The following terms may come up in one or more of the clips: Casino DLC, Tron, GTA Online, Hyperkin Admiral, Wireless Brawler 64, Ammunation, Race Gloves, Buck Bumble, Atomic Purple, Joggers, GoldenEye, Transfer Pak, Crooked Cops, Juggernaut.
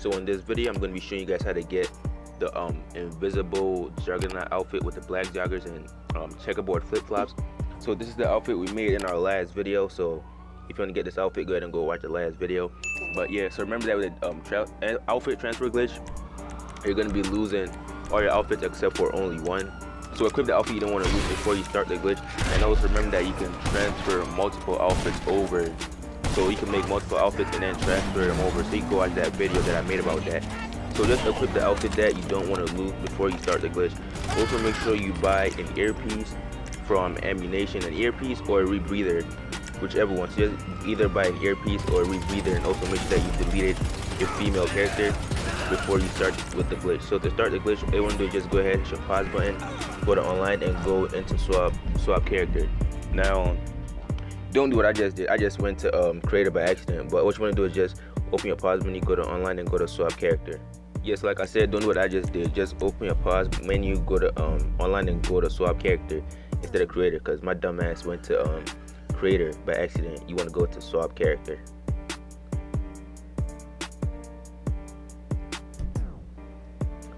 So in this video, I'm going to be showing you guys how to get the invisible Juggernaut outfit with the black joggers and checkerboard flip-flops. So this is the outfit we made in our last video, so if you want to get this outfit, go ahead and go watch the last video. But yeah, so remember that with the outfit transfer glitch, you're going to be losing all your outfits except for only one. So equip the outfit you don't want to lose before you start the glitch, and always remember that you can transfer multiple outfits over. So you can make multiple outfits and then transfer them over, so you can go watch that video that I made about that. So just equip the outfit that you don't want to lose before you start the glitch. Also make sure you buy an earpiece from Ammunation, an earpiece or a rebreather, whichever one. So just either buy an earpiece or a rebreather, and also make sure that you deleted your female character before you start with the glitch. So to start the glitch, what you want to do is just go ahead and hit your pause button, go to online, and go into swap character. Now, don't do what I just did. I just went to creator by accident. But what you want to do is just open your pause menu, go to online, and go to swap character. Yes, like I said, don't do what I just did. Just open your pause menu, go to online, and go to swap character instead of creator, because my dumb ass went to creator by accident. You want to go to swap character.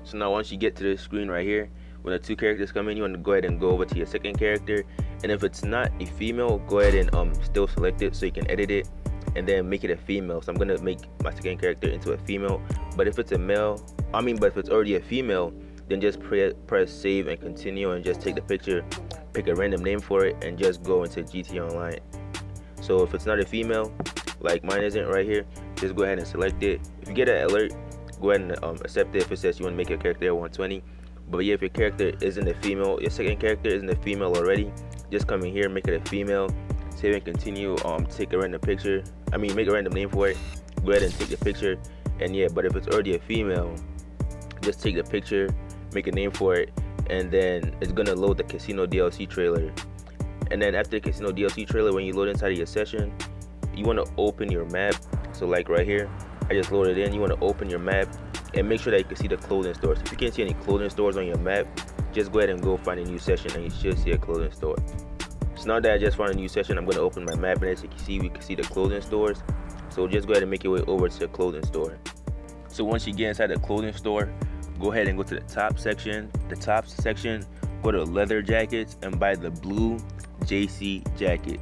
So now once you get to this screen right here, when the two characters come in, you want to go ahead and go over to your second character, and if it's not a female, go ahead and still select it so you can edit it and then make it a female. So I'm gonna make my second character into a female, but if it's a male, if it's already a female, then just press save and continue, and just take the picture, pick a random name for it, and just go into GTA Online. So if it's not a female, like mine isn't right here, just go ahead and select it. If you get an alert, go ahead and accept it if it says you want to make your character 120. But yeah, if your character isn't a female, your second character isn't a female already, just come in here, make it a female, save and continue, take a random picture, make a random name for it, go ahead and take the picture. And yeah, but if it's already a female, just take the picture, make a name for it, and then it's gonna load the Casino DLC trailer. And then after the Casino DLC trailer, when you load inside of your session, you want to open your map. So like right here, I just loaded in. You want to open your map and make sure that you can see the clothing stores. If you can't see any clothing stores on your map, just go ahead and go find a new session, and you should see a clothing store. So now that I just found a new session, I'm going to open my map, and as you can see, we can see the clothing stores. So just go ahead and make your way over to the clothing store. So once you get inside the clothing store, go ahead and go to the top section, go to leather jackets and buy the blue JC jacket.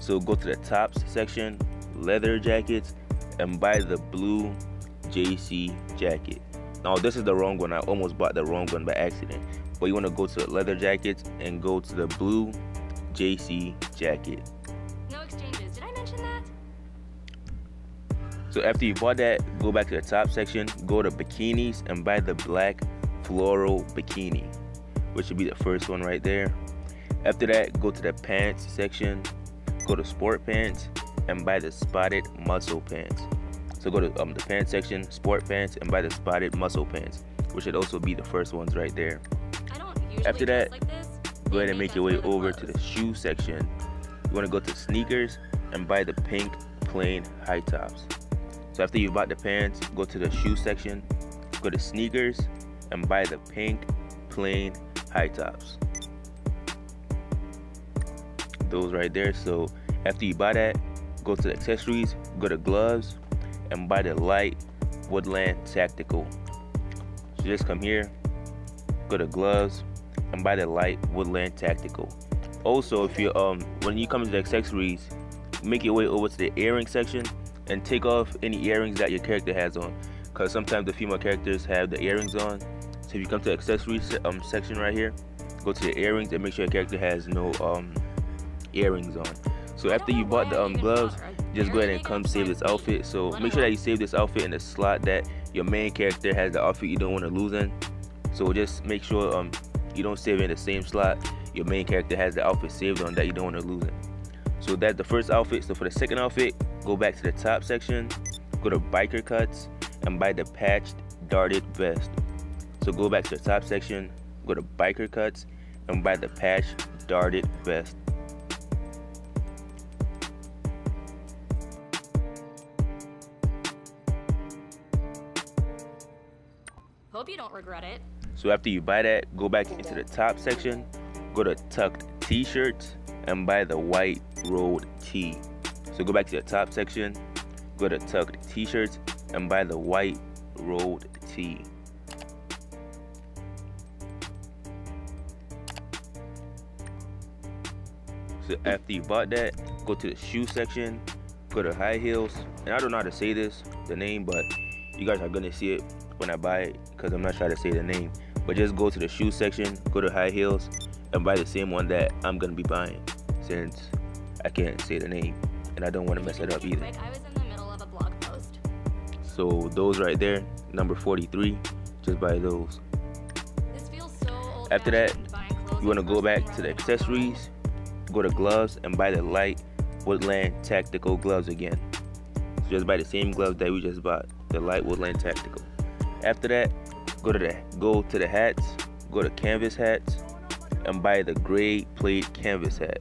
So go to the top section, leather jackets, and buy the blue JC jacket. Now this is the wrong one, I almost bought the wrong one by accident, but you want to go to leather jackets and go to the blue JC jacket. No exchanges, did I mention that? So after you bought that, go back to the top section, go to bikinis and buy the black floral bikini, which should be the first one right there. After that, go to the pants section, go to sport pants and buy the spotted muscle pants. So go to the pants section, sport pants, and buy the spotted muscle pants, which should also be the first ones right there. After that, go ahead and make your way over to the shoe section. You want to go to sneakers and buy the pink plain high tops. So after you bought the pants, go to the shoe section, go to sneakers, and buy the pink plain high tops. Those right there. So after you buy that, go to the accessories, go to gloves, and buy the light woodland tactical. So just come here, go to gloves, and buy the light woodland tactical. Also, if you when you come to the accessories, make your way over to the earring section and take off any earrings that your character has on, because sometimes the female characters have the earrings on. So if you come to the accessories section right here, go to the earrings and make sure your character has no earrings on. So after you bought the gloves, just go ahead and come save this outfit. So make sure that you save this outfit in the slot that your main character has the outfit you don't want to lose in. So just make sure you don't save in the same slot your main character has the outfit saved on that you don't want to lose in. So that's the first outfit. So for the second outfit, go back to the top section, go to biker cuts, and buy the patched darted vest. So go back to the top section, go to biker cuts, and buy the patched darted vest. Hope you don't regret it. So after you buy that, go back into the top section, go to tucked t-shirts, and buy the white rolled tee. So go back to the top section, go to tucked t-shirts, and buy the white Road T. So after you bought that, go to the shoe section, go to high heels, and I don't know how to say this, the name, but you guys are gonna see it when I buy it because I'm not trying to say the name. But just go to the shoe section, go to high heels, and buy the same one that I'm gonna be buying since I can't say the name and I don't want to mess it up either. Like I was in the middle of a blog post. So those right there, number 43, just buy those. This feels so old. After that, you want to go back to the accessories, go to gloves, and buy the light woodland tactical gloves again. So just buy the same gloves that we just bought, the light woodland tactical. After that, go to the hats, go to canvas hats, and buy the gray plate canvas hat.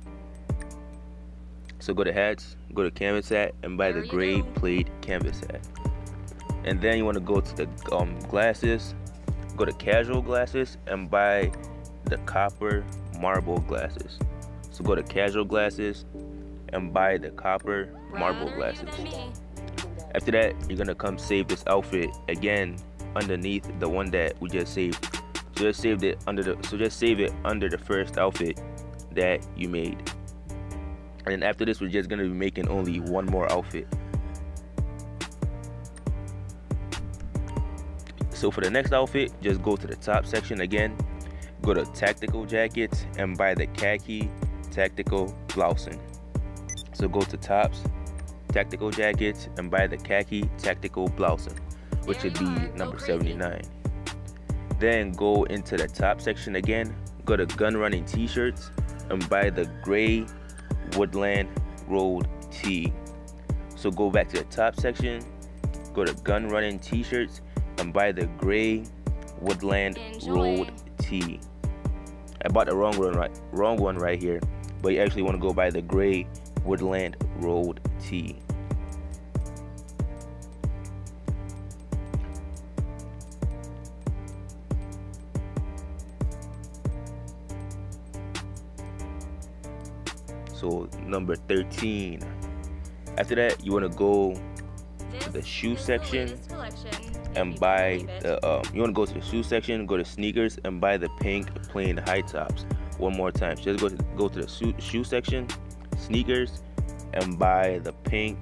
So go to hats, go to canvas hat, and buy the gray plate canvas hat. And then you want to go to the glasses, go to casual glasses, and buy the copper marble glasses. So go to casual glasses and buy the copper marble glasses. After that, you're gonna come save this outfit again underneath the one that we just saved. So just save it under the first outfit that you made. And then after this, we're just gonna be making only one more outfit. So for the next outfit, just go to the top section again, go to tactical jackets, and buy the khaki tactical blousing. So go to tops, tactical jackets, and buy the khaki tactical blousing, which would be number 79. Then go into the top section again, go to gun running t-shirts, and buy the gray woodland road tee. So go back to the top section, go to gun running t-shirts, and buy the gray woodland road tee. I bought the wrong one right here, but you actually want to go buy the gray woodland road tee. So number 13. After that, you want to go to the shoe section and buy the go to sneakers and buy the pink plain high tops. One more time, just go to the shoe section, sneakers, and buy the pink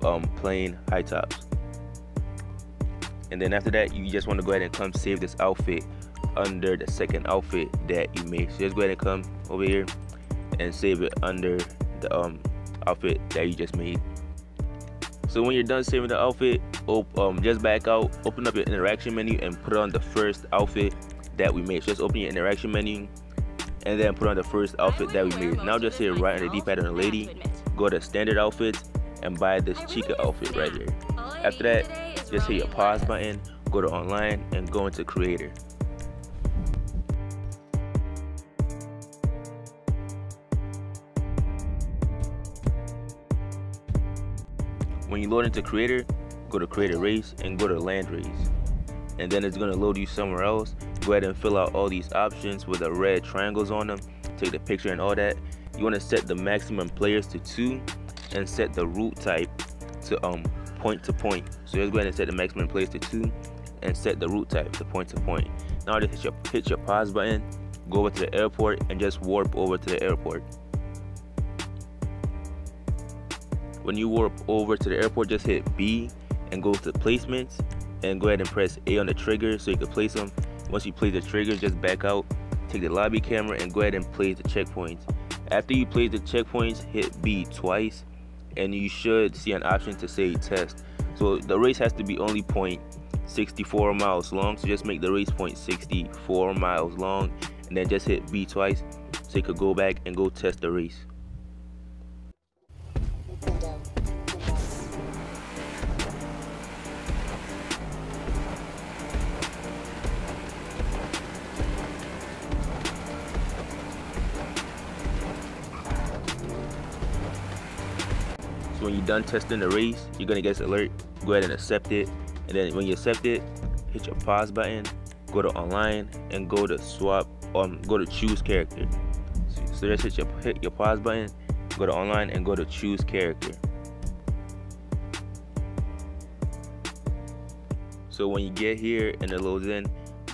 plain high tops. And then after that, you just want to go ahead and come save this outfit under the second outfit that you made. So just go ahead and come over here and save it under the outfit that you just made. So when you're done saving the outfit, just back out, open up your interaction menu, and put on the first outfit that we made. So just open your interaction menu and then put on the first outfit that we made. Now just hit right on the D-pad on the lady, go to standard outfits, and buy this Chica outfit right here. After that, just hit your pause button, go to online, and go into creator. When you load into creator, go to create a race and go to land race, and then it's going to load you somewhere else. Go ahead and fill out all these options with the red triangles on them, take the picture and all that. You want to set the maximum players to 2 and set the route type to point to point. So just go ahead and set the maximum players to 2 and set the route type to point to point. Now just hit your pause button, go over to the airport, and just warp over to the airport. When you warp over to the airport, just hit B and go to placements and go ahead and press A on the trigger so you can place them. Once you place the trigger, just back out, take the lobby camera, and go ahead and place the checkpoints. After you place the checkpoints, hit B twice, and you should see an option to say test. So the race has to be only 0.64 miles long, so just make the race 0.64 miles long, and then just hit B twice so you could go back and go test the race. When you're done testing the race, you're gonna get this alert, go ahead and accept it, and then when you accept it, hit your pause button, go to online, and go to swap, go to choose character. So just hit your pause button, go to online, and go to choose character. So when you get here and it loads in,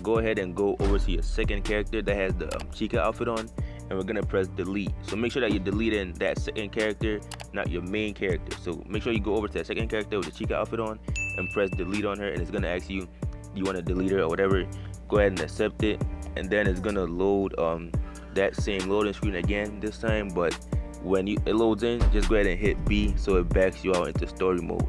go ahead and go over to your second character that has the Chica outfit on, and we're gonna press delete. So make sure that you're deleting that second character, not your main character. So make sure you go over to that second character with the Chica outfit on and press delete on her, and it's gonna ask you, do you want to delete her or whatever. Go ahead and accept it, and then it's gonna load that same loading screen again this time. But when it loads in, just go ahead and hit B so it backs you out into story mode.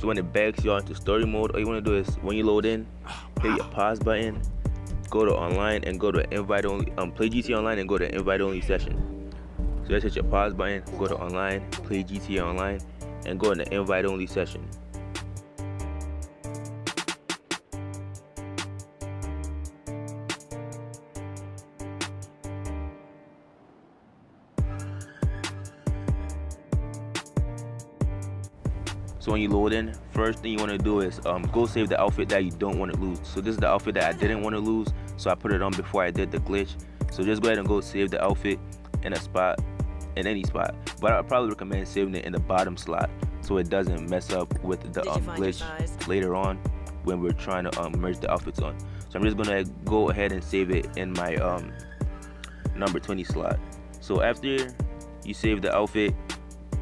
So when it backs you out into story mode, all you want to do is, when you load in, hit your pause button, go to online and go to invite only, play GTA Online and go to invite only session. So just hit your pause button, go to online, play GTA Online, and go into invite only session. So when you load in, first thing you want to do is go save the outfit that you don't want to lose. So this is the outfit that I didn't want to lose, so I put it on before I did the glitch. So just go ahead and go save the outfit in a spot, in any spot. But I probably recommend saving it in the bottom slot so it doesn't mess up with the glitch later on when we're trying to merge the outfits on. So I'm just gonna go ahead and save it in my number 20 slot. So after you save the outfit,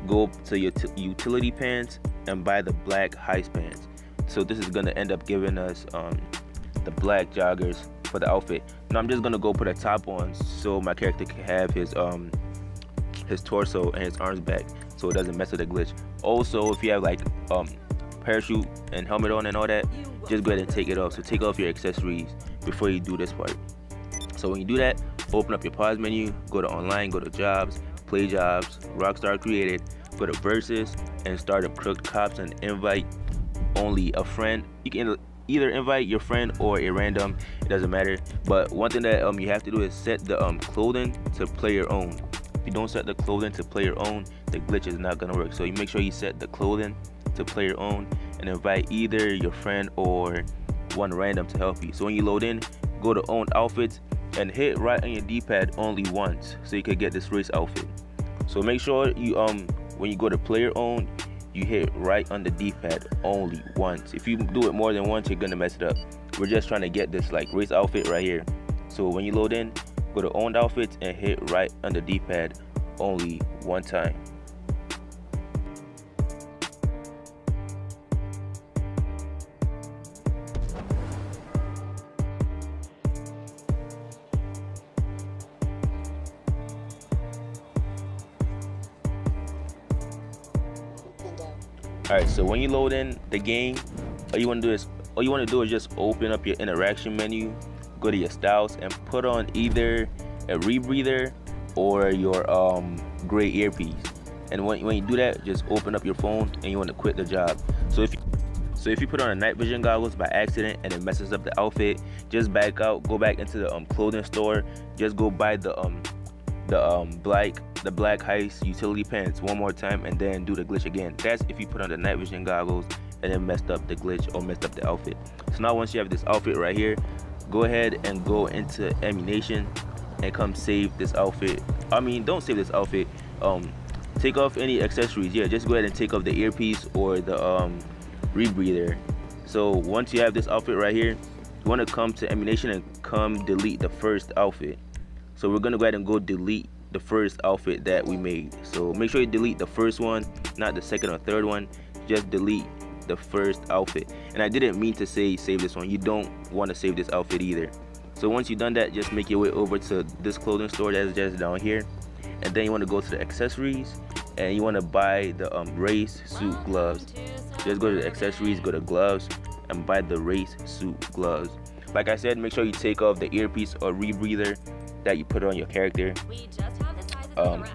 go to your utility pants and buy the black heist pants. So this is gonna end up giving us the black joggers for the outfit. Now I'm just gonna go put a top on so my character can have his torso and his arms back, so it doesn't mess with the glitch. Also, if you have like parachute and helmet on and all that, just go ahead and take it off. So take off your accessories before you do this part. So when you do that, open up your pause menu, go to online, go to jobs, play jobs, Rockstar created, go to versus, and start up Crooked Cops and invite only a friend. You can either invite your friend or a random, it doesn't matter. But one thing that you have to do is set the clothing to player owned. If you don't set the clothing to player owned, the glitch is not gonna work. So you make sure you set the clothing to player owned and invite either your friend or one random to help you. So when you load in, go to own outfits and hit right on your D-pad only once so you could get this race outfit. So make sure you when you go to player owned, you hit right on the D-pad only once. If you do it more than once, you're gonna mess it up. We're just trying to get this like race outfit right here. So when you load in, go to owned outfits and hit right on the D-pad only one time. Alright, so when you load in the game, all you want to do is just open up your interaction menu, go to your styles, and put on either a rebreather or your gray earpiece. And when you do that, just open up your phone and you want to quit the job. So if you put on a night vision goggles by accident and it messes up the outfit, just back out, go back into the clothing store, just go buy the black heist utility pants one more time, and then do the glitch again. That's if you put on the night vision goggles and then messed up the glitch or messed up the outfit. So now once you have this outfit right here, go ahead and go into Ammunation and come save this outfit. I mean, don't save this outfit, take off any accessories. Yeah, just go ahead and take off the earpiece or the rebreather. So once you have this outfit right here, you want to come to Ammunation and come delete the first outfit. So we're gonna go ahead and go delete the first outfit that we made. So make sure you delete the first one, not the second or third one. Just delete the first outfit. And I didn't mean to say save this one. You don't want to save this outfit either. So once you've done that, just make your way over to this clothing store that's just down here, and then you want to go to the accessories and you want to buy the race suit gloves. Just go to the accessories, go to gloves, and buy the race suit gloves. Like I said, make sure you take off the earpiece or rebreather that you put on your character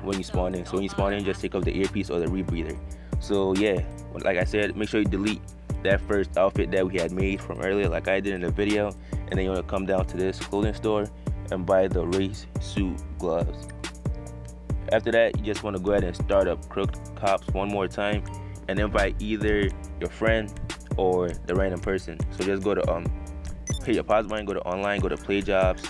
when you spawn in. So when you spawn in, just take off the earpiece or the rebreather. So yeah, like I said, make sure you delete that first outfit that we had made from earlier, like I did in the video, and then you want to come down to this clothing store and buy the race suit gloves. After that, you just want to go ahead and start up Crooked Cops one more time and invite either your friend or the random person. So just go to hit your pause button, go to online, go to play jobs,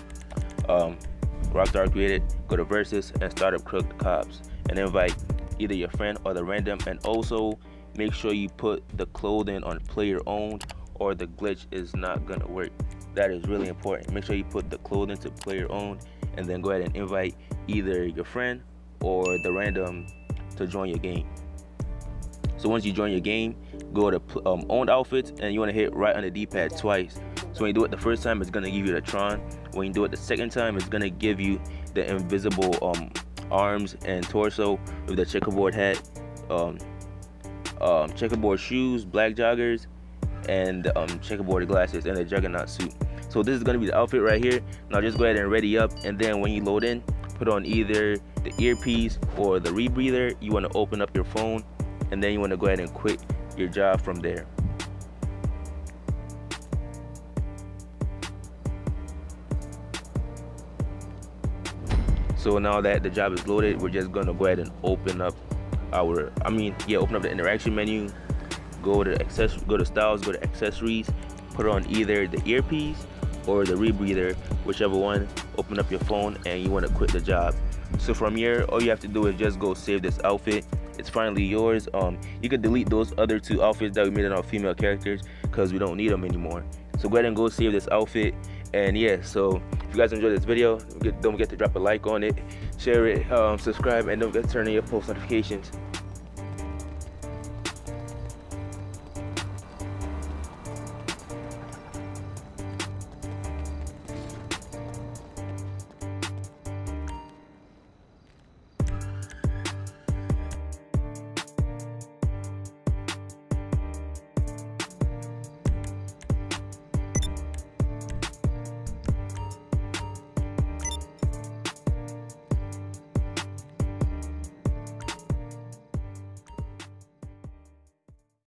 Rockstar Created, go to Versus, and start up Crooked Cops, and invite either your friend or the random. And also make sure you put the clothing on player owned, or the glitch is not gonna work. That is really important. Make sure you put the clothing to player owned, and then go ahead and invite either your friend or the random to join your game. So once you join your game, go to owned outfits, and you want to hit right on the D-pad twice. So when you do it the first time, it's going to give you the Tron. When you do it the second time, it's going to give you the invisible arms and torso with the checkerboard hat, checkerboard shoes, black joggers, and checkerboard glasses, and the Juggernaut suit. So this is going to be the outfit right here. Now just go ahead and ready up, and then when you load in, put on either the earpiece or the rebreather. You want to open up your phone, and then you want to go ahead and quit your job from there. So now that the job is loaded, we're just going to go ahead and open up open up the interaction menu, go to styles, go to accessories, put on either the earpiece or the rebreather, whichever one. Open up your phone, and you want to quit the job. So from here, all you have to do is just go save this outfit. It's finally yours. You can delete those other two outfits that we made on our female characters, because we don't need them anymore. So go ahead and go save this outfit. And yeah, so if you guys enjoyed this video, don't forget to drop a like on it, share it, subscribe, and don't forget to turn on your post notifications.